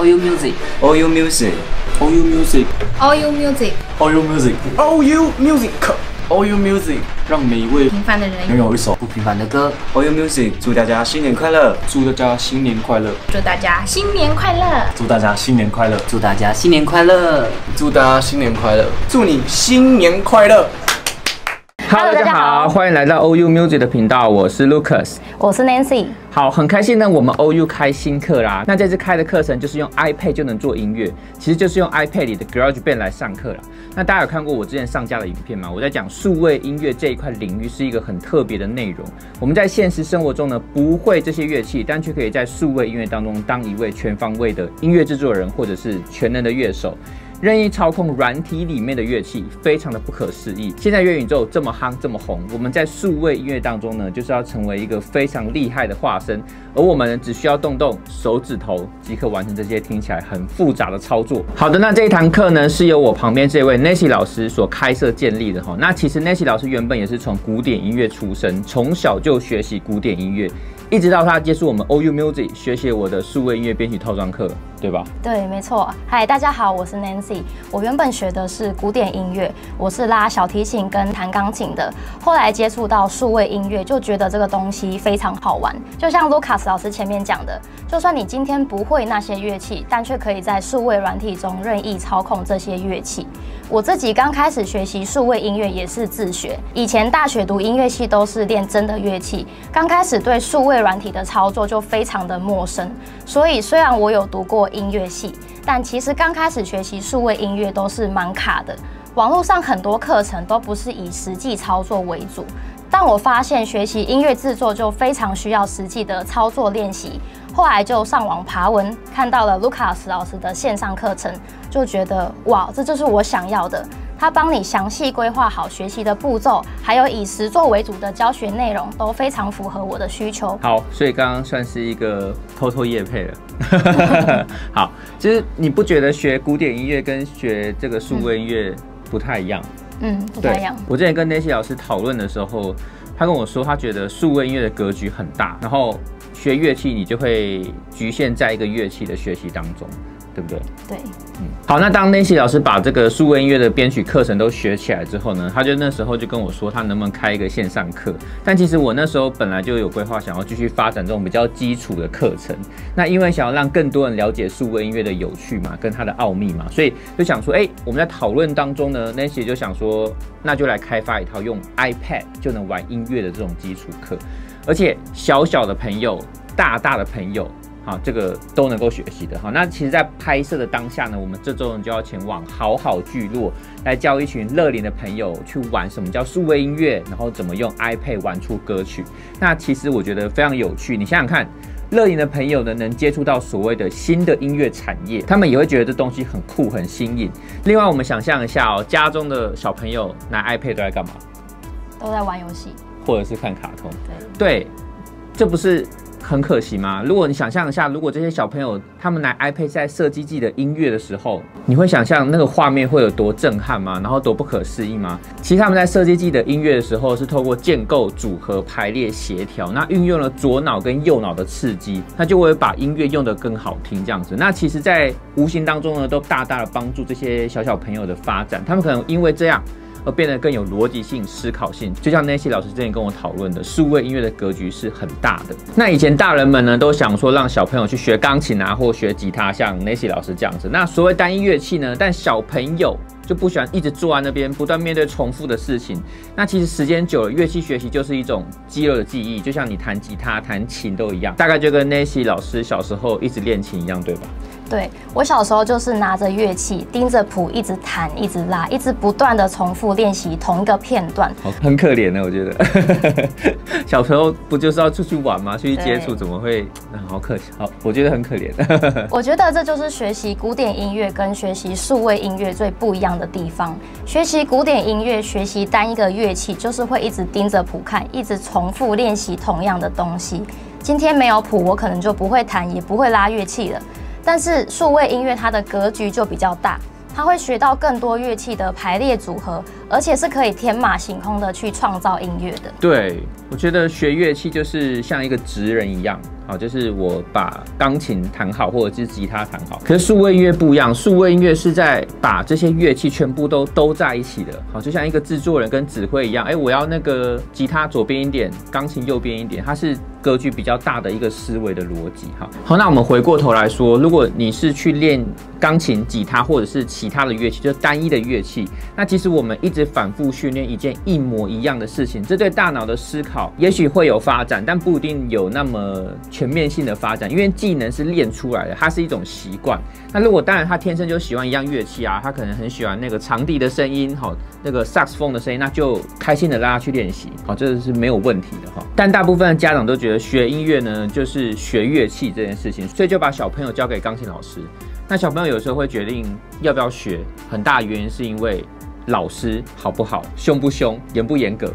OU Music。OU Music。OU Music。OU Music。OU Music。OU Music。OU Music。让每一位平凡的人拥有一首不平凡的歌。OU Music。祝大家新年快乐！祝大家新年快乐！祝大家新年快乐！祝大家新年快乐！祝大家新年快乐！祝大家新年快乐！祝你新年快乐！Hello， 大家好，欢迎来到 OU Music 的频道，我是 Lucas， 我是 Nancy。好，很开心呢，我们 OU 开新课啦。那这次开的课程就是用 iPad 就能做音乐，其实就是用 iPad 里的 GarageBand 来上课啦。那大家有看过我之前上架的影片吗？我在讲数位音乐这一块领域是一个很特别的内容。我们在现实生活中呢不会这些乐器，但却可以在数位音乐当中当一位全方位的音乐制作人或者是全能的乐手。 任意操控软体里面的乐器，非常的不可思议。现在元宇宙这么夯，这么红，我们在数位音乐当中呢，就是要成为一个非常厉害的化身。而我们只需要动动手指头，即可完成这些听起来很复杂的操作。好的，那这一堂课呢，是由我旁边这位 Nancy 老师所开设建立的哈。那其实 Nancy 老师原本也是从古典音乐出身，从小就学习古典音乐。 一直到他接触我们 OU Music， 学习我的数位音乐编曲套装课，对吧？对，没错。嗨，大家好，我是 Nancy。我原本学的是古典音乐，我是拉小提琴跟弹钢琴的。后来接触到数位音乐，就觉得这个东西非常好玩。就像 Lucas 老师前面讲的，就算你今天不会那些乐器，但却可以在数位软体中任意操控这些乐器。我自己刚开始学习数位音乐也是自学，以前大学读音乐系都是练真的乐器，刚开始对数位 软体的操作就非常的陌生，所以虽然我有读过音乐系，但其实刚开始学习数位音乐都是蛮卡的。网络上很多课程都不是以实际操作为主，但我发现学习音乐制作就非常需要实际的操作练习。后来就上网爬文，看到了 Lucas 老师的线上课程，就觉得哇，这就是我想要的。 他帮你详细规划好学习的步骤，还有以实作为主的教学内容，都非常符合我的需求。好，所以刚刚算是一个偷偷业配了。好，就是你不觉得学古典音乐跟学这个数位音乐不太一样？嗯，不太一样。我之前跟Nancy老师讨论的时候，他跟我说他觉得数位音乐的格局很大，然后学乐器你就会局限在一个乐器的学习当中。 对不对？对，嗯，好，那当 Nancy 老师把这个数位音乐的编曲课程都学起来之后呢，他就那时候就跟我说，他能不能开一个线上课？但其实我那时候本来就有规划，想要继续发展这种比较基础的课程。那因为想要让更多人了解数位音乐的有趣嘛，跟它的奥秘嘛，所以就想说，哎，我们在讨论当中呢 ，Nancy 就想说，那就来开发一套用 iPad 就能玩音乐的这种基础课，而且小小的朋友，大大的朋友。 啊，这个都能够学习的哈。那其实，在拍摄的当下呢，我们这周呢就要前往好好聚落，来教一群乐龄的朋友去玩什么叫数位音乐，然后怎么用 iPad 玩出歌曲。那其实我觉得非常有趣，你想想看。 乐龄的朋友呢，能接触到所谓的新的音乐产业，他们也会觉得这东西很酷、很新颖。另外，我们想象一下哦，家中的小朋友拿 iPad 都在干嘛？都在玩游戏，或者是看卡通。对，这不是 很可惜吗？如果你想象一下，如果这些小朋友他们拿 iPad 在设计自己的音乐的时候，你会想象那个画面会有多震撼吗？然后多不可思议吗？其实他们在设计自己的音乐的时候，是透过建构、组合、排列、协调，那运用了左脑跟右脑的刺激，那就会把音乐用得更好听这样子。那其实，在无形当中呢，都大大的帮助这些小朋友的发展。他们可能因为这样 而变得更有逻辑性、思考性，就像Nancy老师之前跟我讨论的，数位音乐的格局是很大的。那以前大人们呢，都想说让小朋友去学钢琴啊，或学吉他，像Nancy老师这样子。那所谓单一乐器呢，但小朋友 就不喜欢一直坐在那边，不断面对重复的事情。那其实时间久了，乐器学习就是一种肌肉的记忆，就像你弹吉他、弹琴都一样，大概就跟Nancy老师小时候一直练琴一样，对吧？对，我小时候就是拿着乐器，盯着谱一直弹、一直拉，一直不断的重复练习同一个片段。很可怜呢，我觉得。小时候不就是要出去玩吗？出去接触，怎么会？好可惜，好，我觉得很可怜。我觉得这就是学习古典音乐跟学习数位音乐最不一样 的地方，学习古典音乐，学习单一个乐器，就是会一直盯着谱看，一直重复练习同样的东西。今天没有谱，我可能就不会弹，也不会拉乐器了。但是数位音乐它的格局就比较大，它会学到更多乐器的排列组合，而且是可以天马行空的去创造音乐的。对，我觉得学乐器就是像一个职人一样，好，就是我把钢琴弹好，或者是吉他弹好。可是数位音乐不一样，数位音乐是在把这些乐器全部都在一起的。好，就像一个制作人跟指挥一样，哎，我要那个吉他左边一点，钢琴右边一点，它是格局比较大的一个思维的逻辑。好，那我们回过头来说，如果你是去练钢琴、吉他或者是其他的乐器，就单一的乐器，那其实我们一直反复训练一件一模一样的事情，这对大脑的思考也许会有发展，但不一定有那么全面性的发展，因为技能是练出来的，它是一种习惯。那如果当然他天生就喜欢一样乐器啊，他可能很喜欢那个长笛的声音，好，那个萨克斯风的声音，那就开心的让他去练习，好，这是没有问题的哈。但大部分的家长都觉得学音乐呢就是学乐器这件事情，所以就把小朋友交给钢琴老师。那小朋友有时候会决定要不要学，很大的原因是因为老师好不好，凶不凶，严不严格。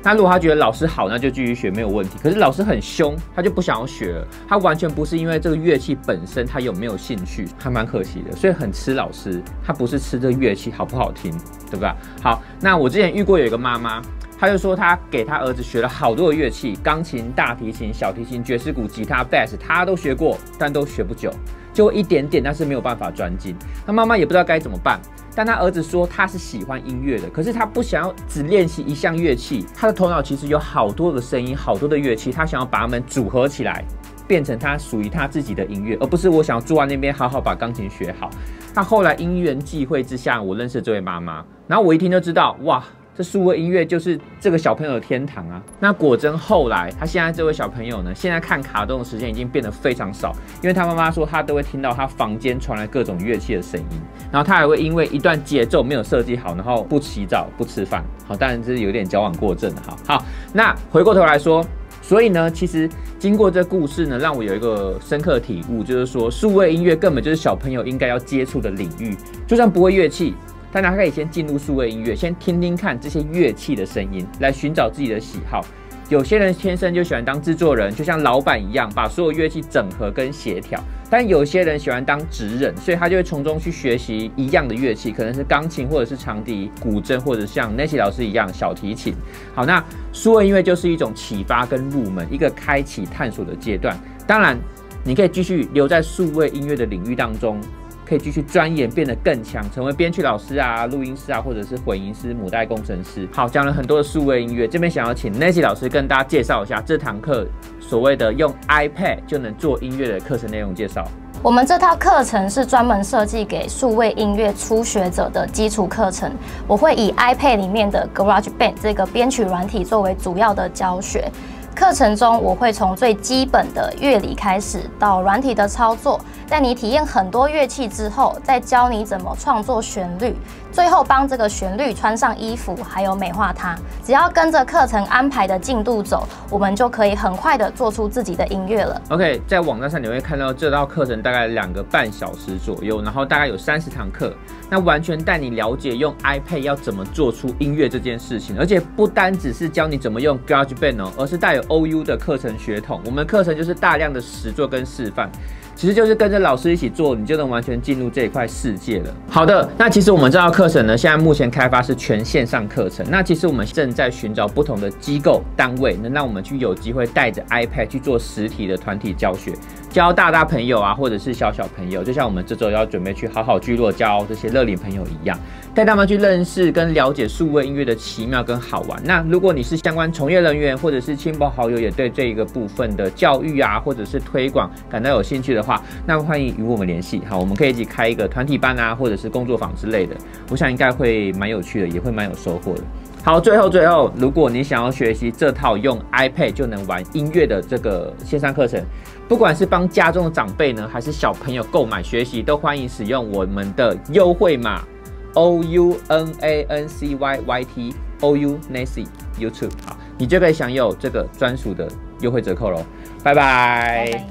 那如果他觉得老师好，那就继续学没有问题。可是老师很凶，他就不想要学了。他完全不是因为这个乐器本身他有没有兴趣，还蛮可惜的。所以很吃老师，他不是吃这乐器好不好听，对吧？好，那我之前遇过有一个妈妈，她就说她给她儿子学了好多的乐器，钢琴、大提琴、小提琴、爵士鼓、吉他、bass， 她都学过，但都学不久，就一点点，但是没有办法专精。那妈妈也不知道该怎么办。但他儿子说他是喜欢音乐的，可是他不想要只练习一项乐器，他的头脑其实有好多的声音，好多的乐器，他想要把它们组合起来，变成他属于他自己的音乐，而不是我想要坐在那边好好把钢琴学好。那后来因缘际会之下，我认识这位妈妈，然后我一听就知道，哇，这数位音乐就是这个小朋友的天堂啊！那果真后来他现在这位小朋友呢，现在看卡通的时间已经变得非常少，因为他妈妈说他都会听到他房间传来各种乐器的声音。然后他还会因为一段节奏没有设计好，然后不洗澡、不吃饭，好，当然这是有点矫枉过正的哈。好，那回过头来说，所以呢，其实经过这故事呢，让我有一个深刻的体悟，就是说，数位音乐根本就是小朋友应该要接触的领域，就算不会乐器，但他可以先进入数位音乐，先听听看这些乐器的声音，来寻找自己的喜好。有些人天生就喜欢当制作人，就像老板一样，把所有乐器整合跟协调。但有些人喜欢当职人，所以他就会从中去学习一样的乐器，可能是钢琴或者是长笛、古筝，或者像Nancy老师一样小提琴。好，那数位音乐就是一种启发跟入门，一个开启探索的阶段。当然，你可以继续留在数位音乐的领域当中。可以继续钻研，变得更强，成为编曲老师啊、录音师啊，或者是混音师、母带工程师。好，讲了很多的数位音乐，这边想要请 Nancy 老师跟大家介绍一下这堂课所谓的用 iPad 就能做音乐的课程内容介绍。我们这套课程是专门设计给数位音乐初学者的基础课程。我会以 iPad 里面的 GarageBand 这个编曲软体作为主要的教学。课程中，我会从最基本的乐理开始，到软体的操作，带你体验很多乐器之后，再教你怎么创作旋律，最后帮这个旋律穿上衣服，还有美化它。只要跟着课程安排的进度走，我们就可以很快的做出自己的音乐了。OK， 在网站上你会看到这道课程大概2.5小时左右，然后大概有30堂课，那完全带你了解用 iPad 要怎么做出音乐这件事情，而且不单只是教你怎么用 GarageBand 哦，而是带有 OU 的课程血统，我们课程就是大量的实作跟示范，其实就是跟着老师一起做，你就能完全进入这一块世界了。好的，那其实我们这套课程呢，现在目前开发是全线上课程，那其实我们正在寻找不同的机构单位，能让我们去有机会带着 iPad 去做实体的团体教学，教大朋友啊，或者是小朋友，就像我们这周要准备去好好聚落教这些乐龄朋友一样，带他们去认识跟了解数位音乐的奇妙跟好玩。那如果你是相关从业人员，或者是亲朋好友也对这一个部分的教育啊，或者是推广感到有兴趣的话，那欢迎与我们联系。好，我们可以一起开一个团体班啊，或者是工作坊之类的，我想应该会蛮有趣的，也会蛮有收获的。好，最后，如果你想要学习这套用 iPad 就能玩音乐的这个线上课程，不管是帮家中的长辈呢，还是小朋友购买学习，都欢迎使用我们的优惠码 OUNANCYYT OU Nancy YouTube， 好，你就可以享有这个专属的优惠折扣喽。拜拜。